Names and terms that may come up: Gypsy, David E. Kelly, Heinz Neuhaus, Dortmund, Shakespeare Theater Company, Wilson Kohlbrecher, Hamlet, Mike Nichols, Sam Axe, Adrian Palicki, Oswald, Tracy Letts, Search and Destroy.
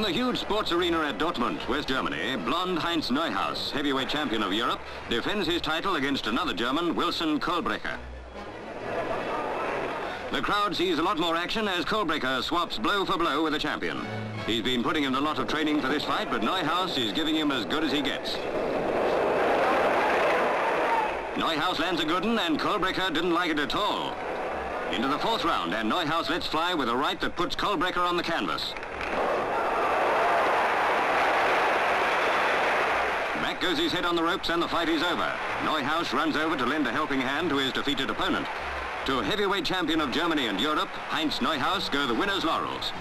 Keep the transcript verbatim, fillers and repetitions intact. In the huge sports arena at Dortmund, West Germany, blonde Heinz Neuhaus, heavyweight champion of Europe, defends his title against another German, Wilson Kohlbrecher. The crowd sees a lot more action as Kohlbrecher swaps blow for blow with the champion. He's been putting in a lot of training for this fight, but Neuhaus is giving him as good as he gets. Neuhaus lands a good one, and Kohlbrecher didn't like it at all. Into the fourth round, and Neuhaus lets fly with a right that puts Kohlbrecher on the canvas. Back goes his head on the ropes, and the fight is over. Neuhaus runs over to lend a helping hand to his defeated opponent. To heavyweight champion of Germany and Europe, Heinz Neuhaus, go the winner's laurels.